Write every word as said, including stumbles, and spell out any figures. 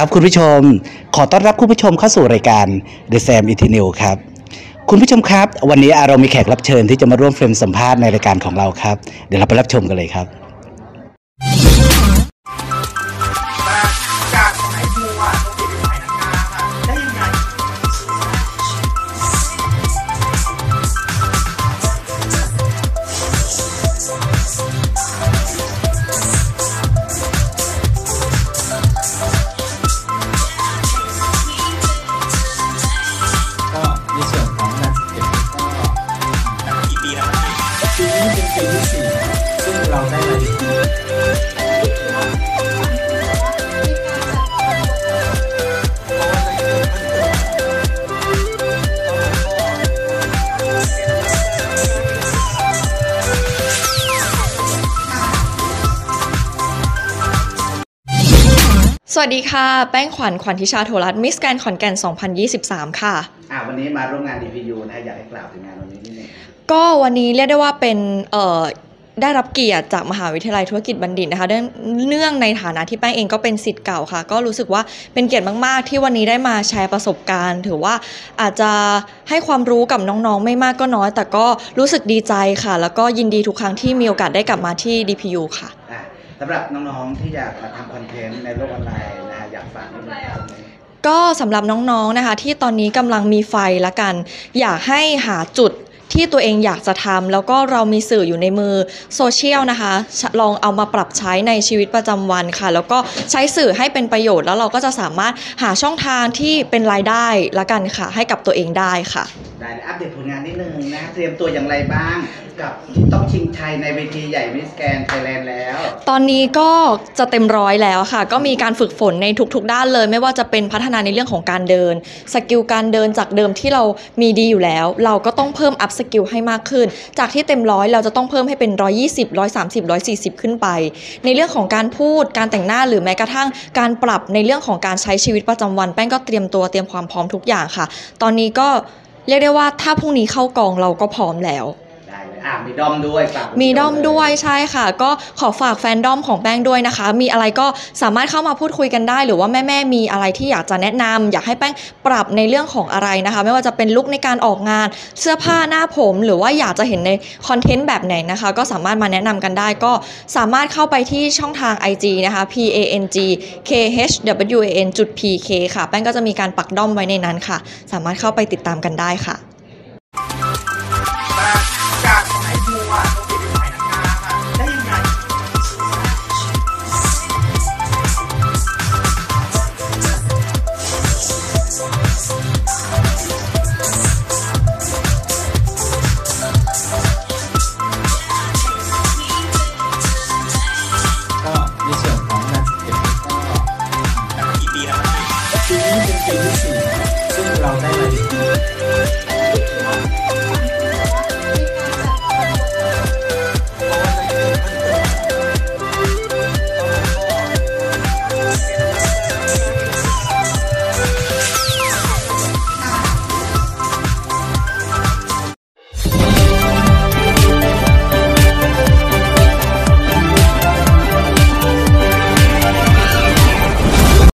ครับคุณผู้ชมขอต้อนรับคุณผู้ชมเข้าสู่รายการ The Sam Interview ครับคุณผู้ชมครับวันนี้เรามีแขกรับเชิญที่จะมาร่วมเฟรมสัมภาษณ์ในรายการของเราครับเดี๋ยวเราไปรับชมกันเลยครับสวัสดีค่ะแป้งขวัญขวัญทิชาโทรัตน์มิสแกรนด์ขอนแก่นสองพันยี่สิบสามค่ะอ่าวันนี้มาร่วมงาน ดี พี ยู นะอยากให้กล่าวถึงงานวันนี้นิดนึงก็วันนี้เรียกได้ว่าเป็นเอ่อได้รับเกียรติจากมหาวิทยาลัยธุรกิจบัณฑิตนะคะเนื่องในฐานะที่แป้งเองก็เป็นศิษย์เก่าค่ะก็รู้สึกว่าเป็นเกียรติมากๆที่วันนี้ได้มาแชร์ประสบการณ์ถือว่าอาจจะให้ความรู้กับน้องๆไม่มากก็น้อยแต่ก็รู้สึกดีใจค่ะแล้วก็ยินดีทุกครั้งที่มีโอกาสได้กลับมาที่ ดี พี ยู ค่ะสำหรับน้องๆที่อยากมาทำคอนเทนต์ในโลกออนไลน์นะอยากฝากนิดนึงก็สำหรับน้องๆนะคะที่ตอนนี้กำลังมีไฟละกันอยากให้หาจุดที่ตัวเองอยากจะทำแล้วก็เรามีสื่ออยู่ในมือโซเชียลนะคะลองเอามาปรับใช้ในชีวิตประจำวันค่ะแล้วก็ใช้สื่อให้เป็นประโยชน์แล้วเราก็จะสามารถหาช่องทางที่เป็นรายได้ละกันค่ะให้กับตัวเองได้ค่ะได้อัปเดตผลงานนิดนึงนะเตรียมตัวอย่างไรบ้างกับต้องชิงชัยในเวทีใหญ่มิสแกรนด์ไทยแลนด์แล้วตอนนี้ก็จะเต็มร้อยแล้วค่ะก็มีการฝึกฝนในทุกๆด้านเลยไม่ว่าจะเป็นพัฒนาในเรื่องของการเดินสกิลการเดินจากเดิมที่เรามีดีอยู่แล้วเราก็ต้องเพิ่มอัพสกิลให้มากขึ้นจากที่เต็มร้อยเราจะต้องเพิ่มให้เป็นหนึ่งร้อยยี่สิบ หนึ่งร้อยสามสิบ หนึ่งร้อยสี่สิบขึ้นไปในเรื่องของการพูดการแต่งหน้าหรือแม้กระทั่งการปรับในเรื่องของการใช้ชีวิตประจำวันแป้งก็เตรียมตัวเตรียมความพร้อมทุกอย่างค่ะตอนนี้ก็เรียกได้ว่าถ้าพรุ่งนี้เข้ากองเราก็พร้อมแล้วได้เลยอ่ะมีด้อมด้วยฝากมีด้อมด้วยใช่ค่ะก็ขอฝากแฟนด้อมของแป้งด้วยนะคะมีอะไรก็สามารถเข้ามาพูดคุยกันได้หรือว่าแม่ๆมีอะไรที่อยากจะแนะนำอยากให้แป้งปรับในเรื่องของอะไรนะคะไม่ว่าจะเป็นลุคในการออกงานเสื้อผ้าหน้าผมหรือว่าอยากจะเห็นในคอนเทนต์แบบไหนนะคะก็สามารถมาแนะนำกันได้ก็สามารถเข้าไปที่ช่องทาง ไอ จี นะคะ พี เอ เอ็น จี เค เอช ดับเบิลยู เอ เอ็น พี เค ค่ะแป้งก็จะมีการปักด้อมไว้ในนั้นค่ะสามารถเข้าไปติดตามกันได้ค่ะซึ่งเราได้มา